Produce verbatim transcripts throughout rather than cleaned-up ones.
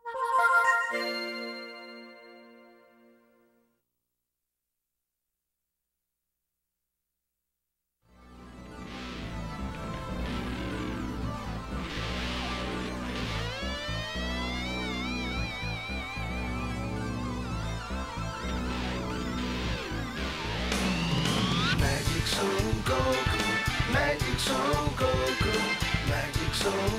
Magic Zone Goku. Magic Zone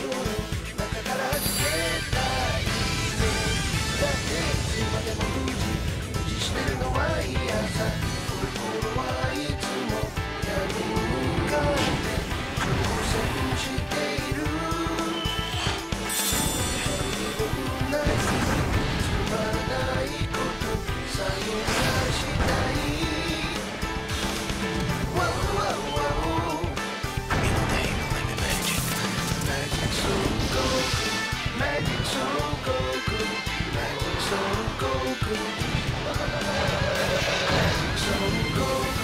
Goku.